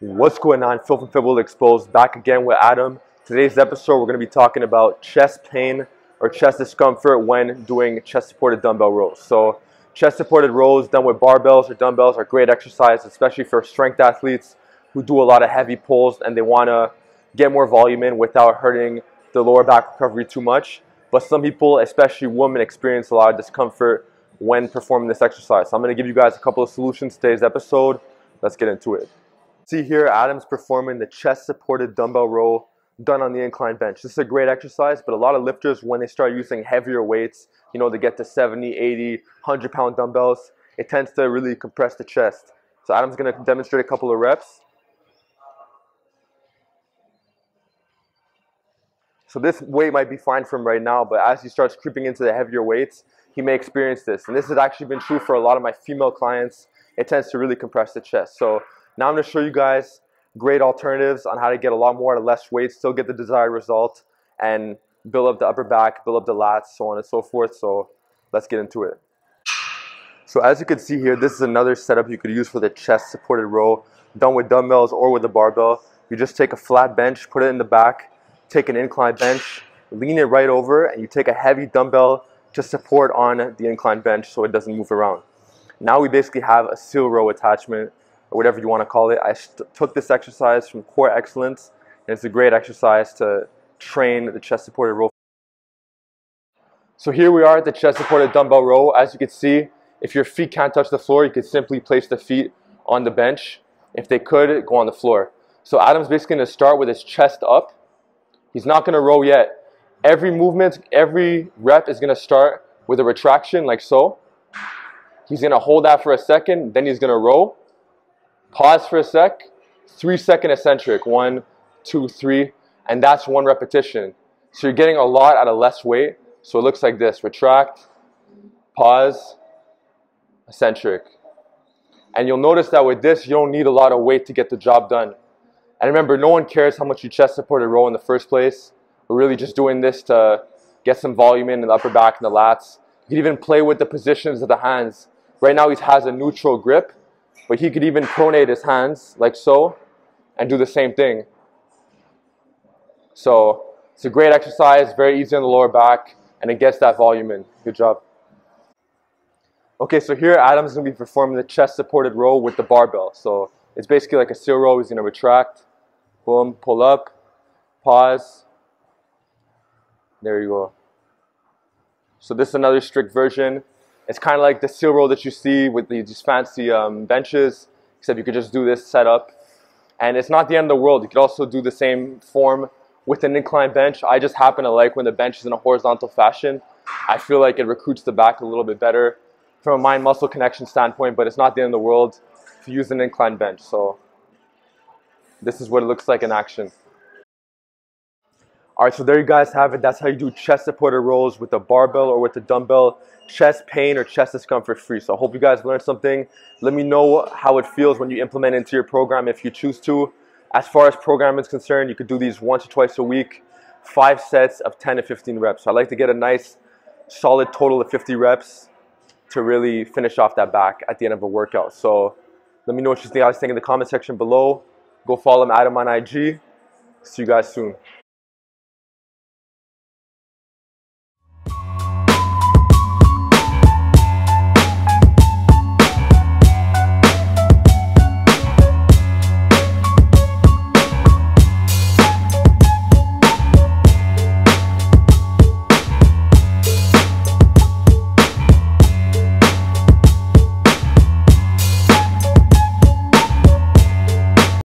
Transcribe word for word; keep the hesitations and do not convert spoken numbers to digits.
What's going on? Phil from Fitworld Exposed, back again with Adam. Today's episode, we're going to be talking about chest pain or chest discomfort when doing chest-supported dumbbell rows. So chest-supported rows done with barbells or dumbbells are great exercise, especially for strength athletes who do a lot of heavy pulls and they want to get more volume in without hurting the lower back recovery too much. But some people, especially women, experience a lot of discomfort when performing this exercise. So I'm going to give you guys a couple of solutions today's episode. Let's get into it. See here, Adam's performing the chest-supported dumbbell row done on the incline bench. This is a great exercise, but a lot of lifters, when they start using heavier weights, you know, they get to seventy, eighty, one hundred pound dumbbells, it tends to really compress the chest. So Adam's going to demonstrate a couple of reps. So this weight might be fine for him right now, but as he starts creeping into the heavier weights, he may experience this. And this has actually been true for a lot of my female clients. It tends to really compress the chest. So now I'm going to show you guys great alternatives on how to get a lot more out of less weight, still get the desired result, and build up the upper back, build up the lats, so on and so forth. So let's get into it. So as you can see here, this is another setup you could use for the chest supported row, done with dumbbells or with a barbell. You just take a flat bench, put it in the back, take an incline bench, lean it right over, and you take a heavy dumbbell to support on the incline bench so it doesn't move around. Now we basically have a seal row attachment, or whatever you want to call it. I took this exercise from Core Excellence, and it's a great exercise to train the chest-supported row. So here we are at the chest-supported dumbbell row. As you can see, if your feet can't touch the floor, you can simply place the feet on the bench. If they could, go on the floor. So Adam's basically going to start with his chest up. He's not going to row yet. Every movement, every rep is going to start with a retraction, like so. He's going to hold that for a second, then he's going to row. Pause for a sec, three second eccentric, one, two, three, and that's one repetition. So you're getting a lot out of less weight. So it looks like this: retract, pause, eccentric. And you'll notice that with this, you don't need a lot of weight to get the job done. And remember, no one cares how much you chest supported row in the first place. We're really just doing this to get some volume in the upper back and the lats. You can even play with the positions of the hands. Right now he has a neutral grip, but he could even pronate his hands, like so, and do the same thing. So it's a great exercise, very easy on the lower back, and it gets that volume in. Good job. Okay, so here Adam's going to be performing the chest-supported row with the barbell. So it's basically like a seal row. He's going to retract, boom, pull up, pause. There you go. So this is another strict version. It's kind of like the seal row that you see with these fancy um, benches, except you could just do this setup. And it's not the end of the world. You could also do the same form with an incline bench. I just happen to like when the bench is in a horizontal fashion. I feel like it recruits the back a little bit better from a mind-muscle connection standpoint, but it's not the end of the world to use an incline bench. So this is what it looks like in action. All right, so there you guys have it. That's how you do chest-supported rows with a barbell or with a dumbbell, chest pain or chest discomfort free. So I hope you guys learned something. Let me know how it feels when you implement it into your program if you choose to. As far as programming is concerned, you could do these once or twice a week, five sets of ten to fifteen reps. So I like to get a nice, solid total of fifty reps to really finish off that back at the end of a workout. So let me know what you guys think in the comment section below. Go follow Adam on I G. See you guys soon.